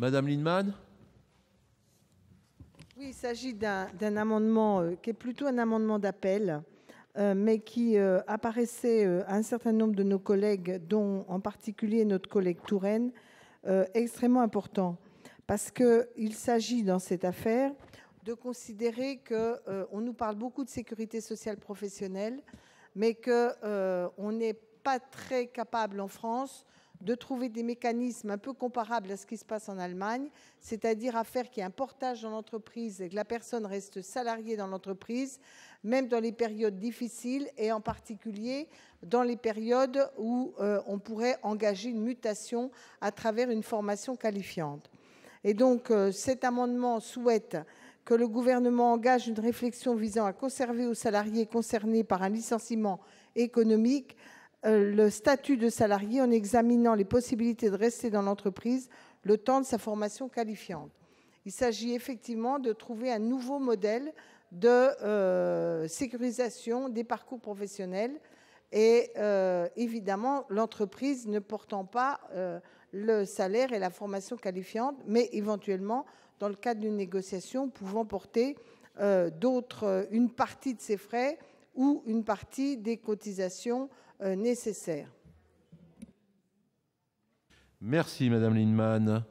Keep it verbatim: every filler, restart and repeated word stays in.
Madame Lienemann. Oui, il s'agit d'un amendement euh, qui est plutôt un amendement d'appel, euh, mais qui euh, apparaissait euh, à un certain nombre de nos collègues, dont en particulier notre collègue Touraine, euh, extrêmement important. Parce qu'il s'agit dans cette affaire de considérer qu'on euh, nous parle beaucoup de sécurité sociale professionnelle, mais qu'on euh, n'est pas très capable en France de trouver des mécanismes un peu comparables à ce qui se passe en Allemagne, c'est-à-dire à faire qu'il y ait un portage dans l'entreprise et que la personne reste salariée dans l'entreprise, même dans les périodes difficiles et en particulier dans les périodes où euh, on pourrait engager une mutation à travers une formation qualifiante. Et donc euh, cet amendement souhaite que le gouvernement engage une réflexion visant à conserver aux salariés concernés par un licenciement économique euh, le statut de salarié en examinant les possibilités de rester dans l'entreprise le temps de sa formation qualifiante. Il s'agit effectivement de trouver un nouveau modèle de euh, sécurisation des parcours professionnels et euh, évidemment l'entreprise ne portant pas euh, le salaire et la formation qualifiante, mais éventuellement dans le cadre d'une négociation pouvant porter euh, d'autres, euh, une partie de ces frais ou une partie des cotisations euh, nécessaires. Merci Madame Lienemann.